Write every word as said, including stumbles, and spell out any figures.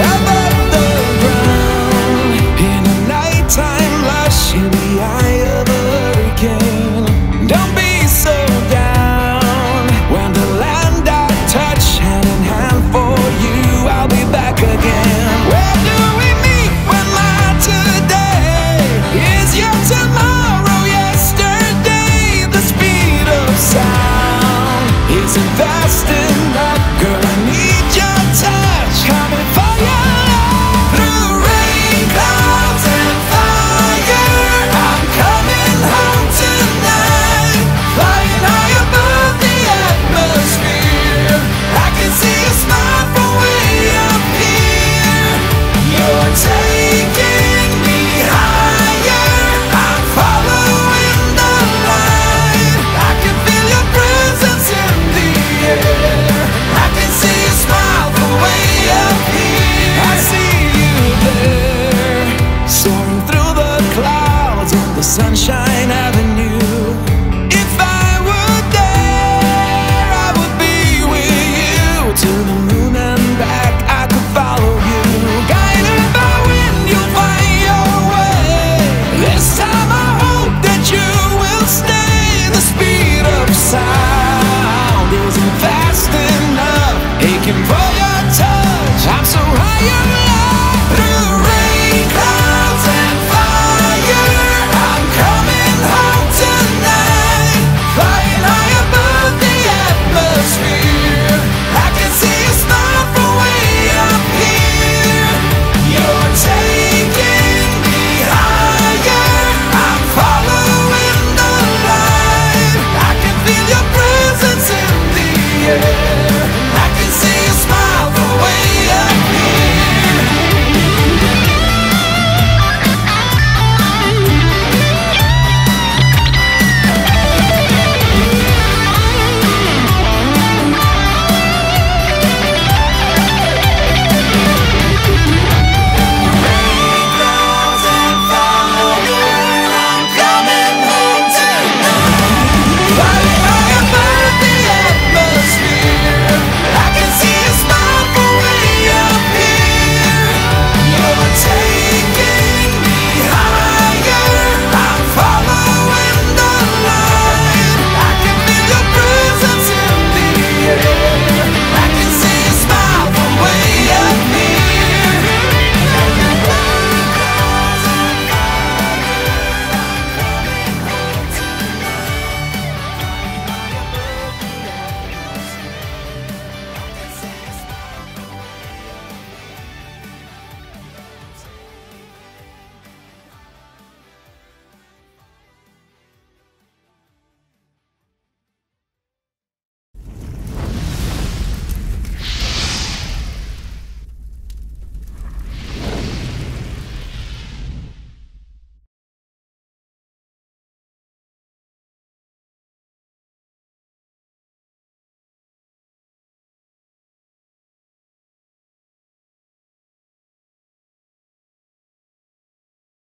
above the ground. In the nighttime lush, in the eye of a hurricane. Don't be so down. When the land I touch, hand in hand for you, I'll be back again. Where do we meet when my today is your tomorrow? Yesterday, the speed of sound isn't fast enough, girl. I need your touch. Coming for you through rain, clouds, and fire. I'm coming home tonight, flying high above the atmosphere. I can see a smile from way up here. You're taking me higher. I'm following the line. I can feel your presence in the air. I can see a smile from way up here. I see you there, soaring through the clouds in the Sunshine Avenue. If I were there, I would be with you to the moon and back. I could follow you, guided by wind. You'll find your way. This time I hope that you will stay. The speed of sound isn't fast enough, aching for your touch. I'm so high up.